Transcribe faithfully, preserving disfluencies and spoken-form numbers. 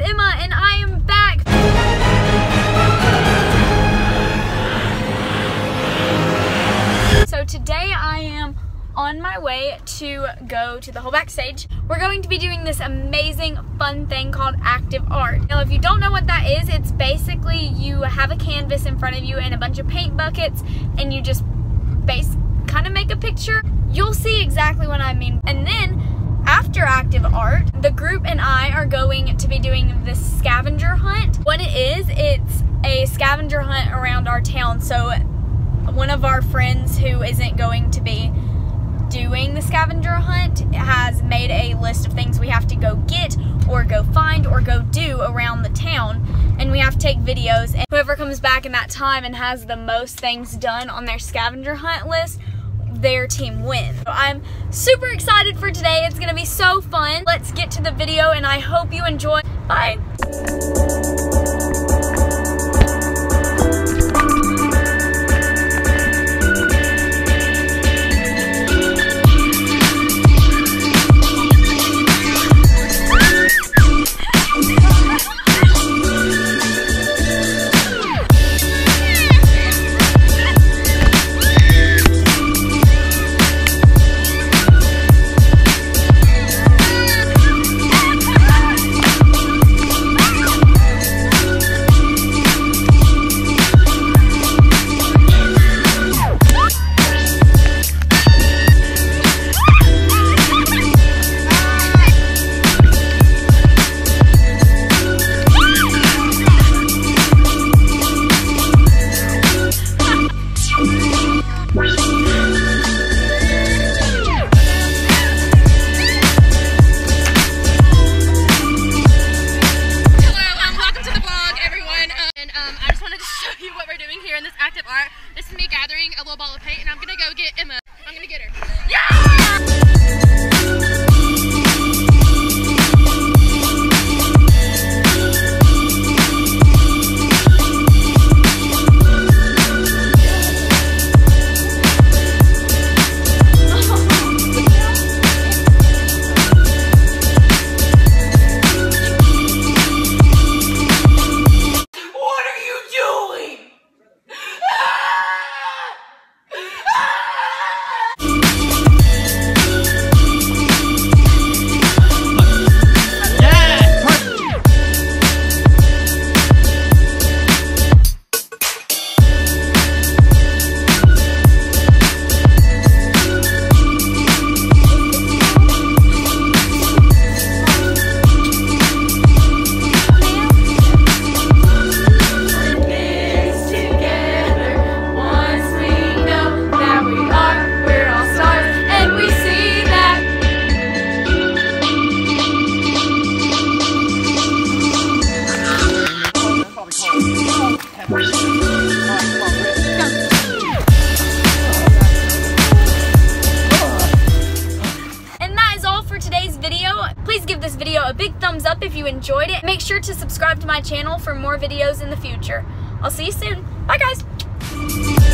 is Emma and I am back! So today I am on my way to go to the Whole Backstage. We're going to be doing this amazing fun thing called active art. Now if you don't know what that is, it's basically you have a canvas in front of you and a bunch of paint buckets and you just base kind of make a picture. You'll see exactly what I mean. And then after active art, the group and I are going to be doing this scavenger hunt. What it is, it's a scavenger hunt around our town. So one of our friends who isn't going to be doing the scavenger hunt has made a list of things we have to go get or go find or go do around the town, and we have to take videos, and whoever comes back in that time and has the most things done on their scavenger hunt list, their team wins. So I'm super excited for today. It's gonna be so fun. Let's get to the video and I hope you enjoy. Bye. A big thumbs up if you enjoyed it. Make sure to subscribe to my channel for more videos in the future. I'll see you soon. Bye guys.